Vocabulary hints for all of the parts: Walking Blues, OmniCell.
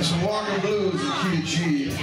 It's some Walking Blues with QG.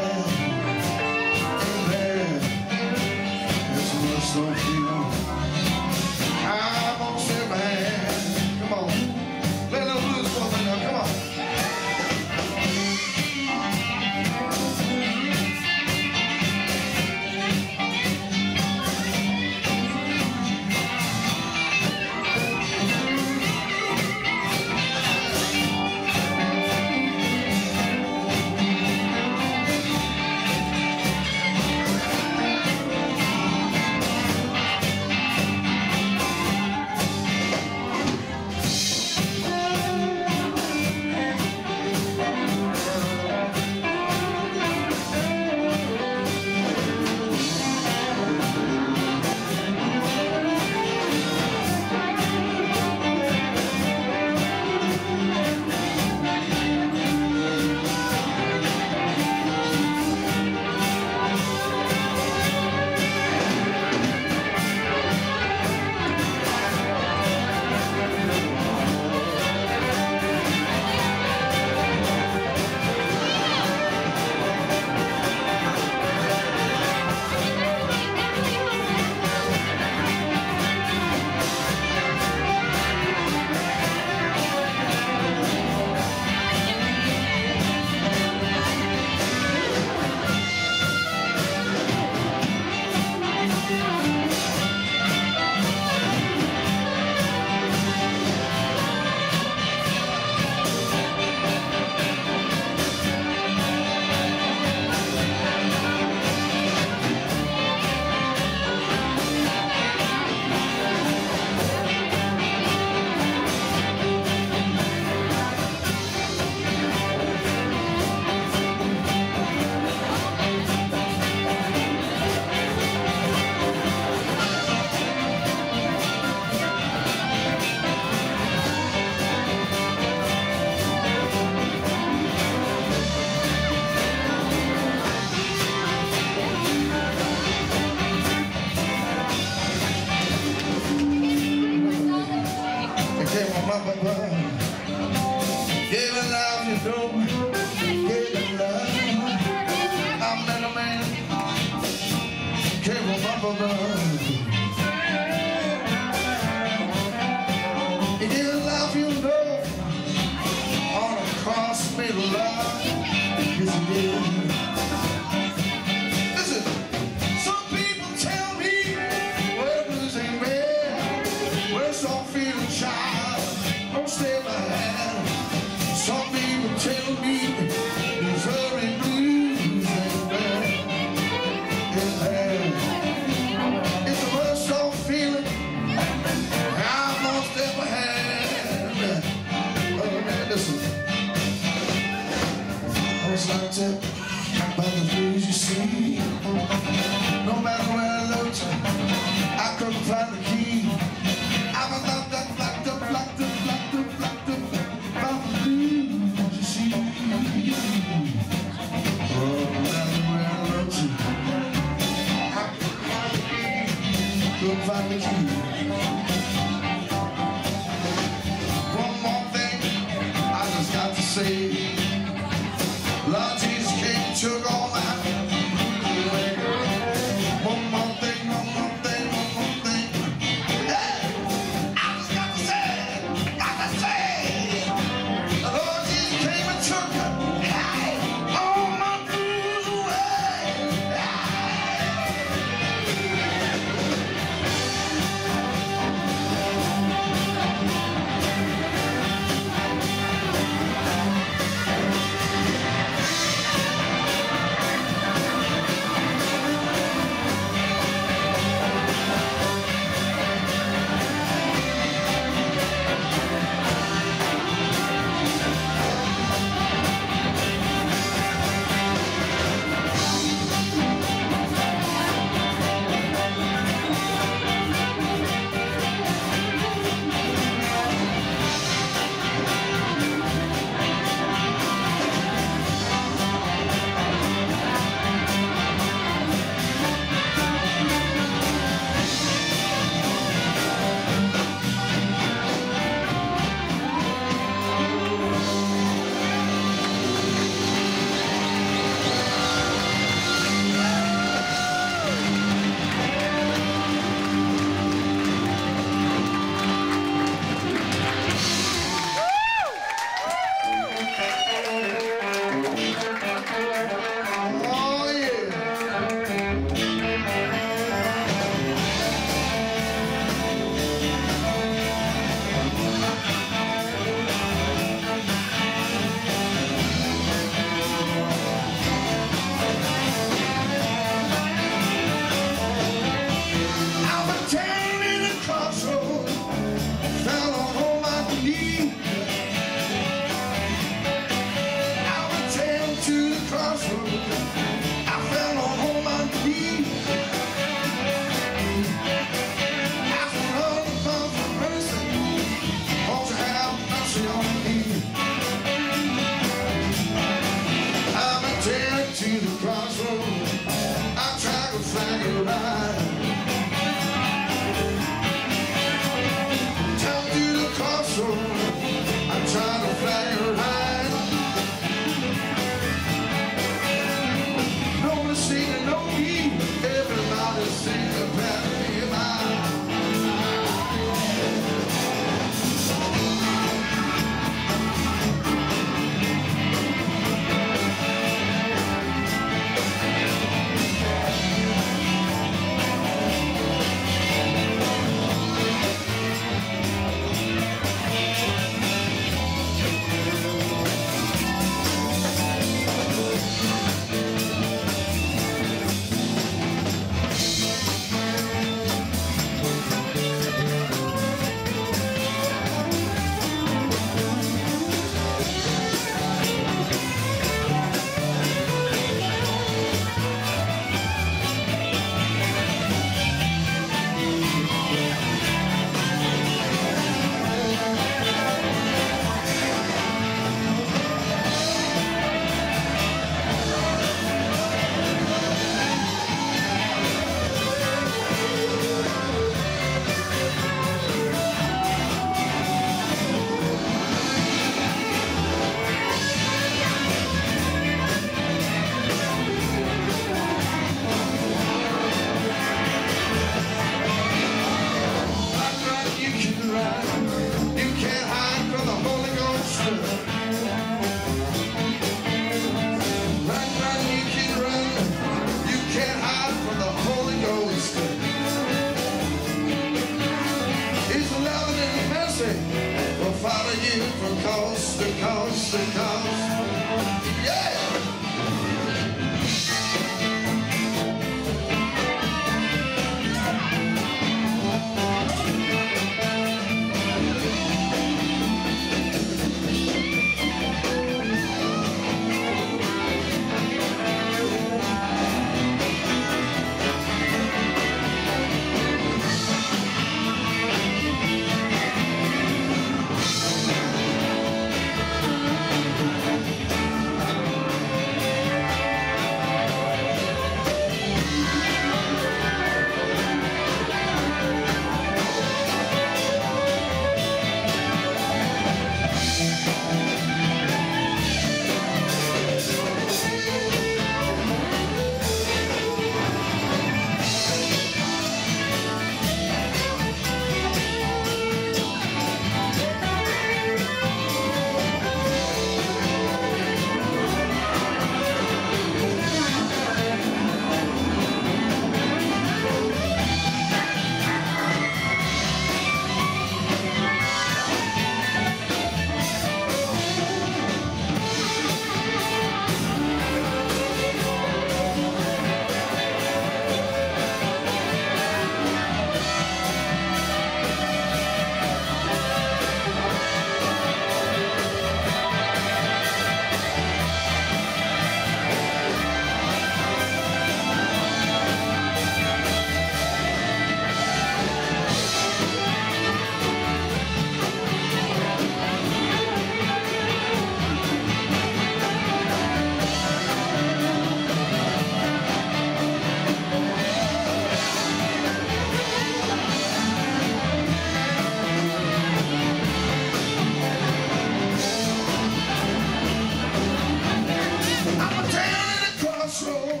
soul,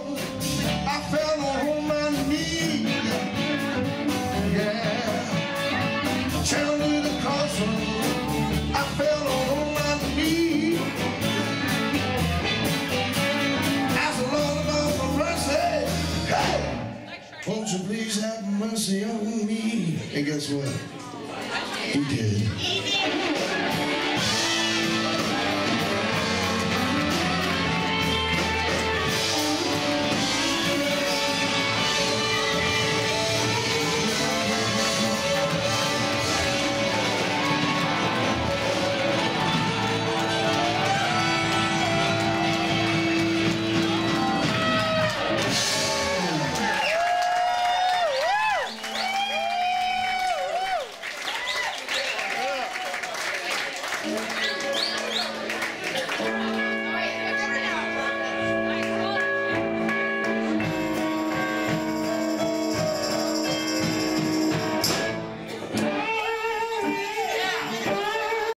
I fell on my knees. Yeah, tell me the cause, I fell on my knees. As the Lord of the mercy, hey, won't you please have mercy on me? And guess what? He did.